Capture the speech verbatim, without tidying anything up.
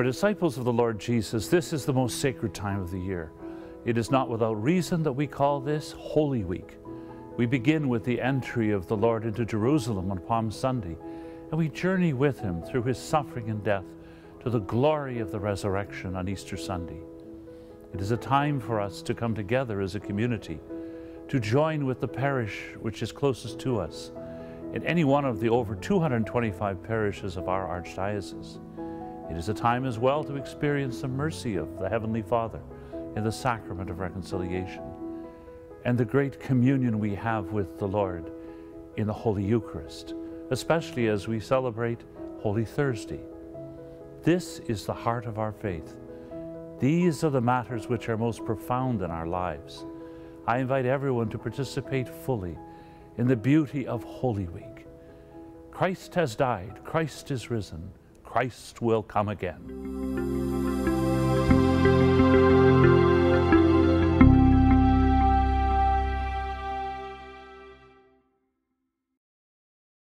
For disciples of the Lord Jesus, this is the most sacred time of the year. It is not without reason that we call this Holy Week. We begin with the entry of the Lord into Jerusalem on Palm Sunday, and we journey with him through his suffering and death to the glory of the resurrection on Easter Sunday. It is a time for us to come together as a community, to join with the parish which is closest to us in any one of the over two hundred twenty-five parishes of our archdiocese. It is a time as well to experience the mercy of the Heavenly Father in the sacrament of reconciliation, and the great communion we have with the Lord in the Holy Eucharist, especially as we celebrate Holy Thursday. This is the heart of our faith. These are the matters which are most profound in our lives. I invite everyone to participate fully in the beauty of Holy Week. Christ has died, Christ is risen, Christ will come again.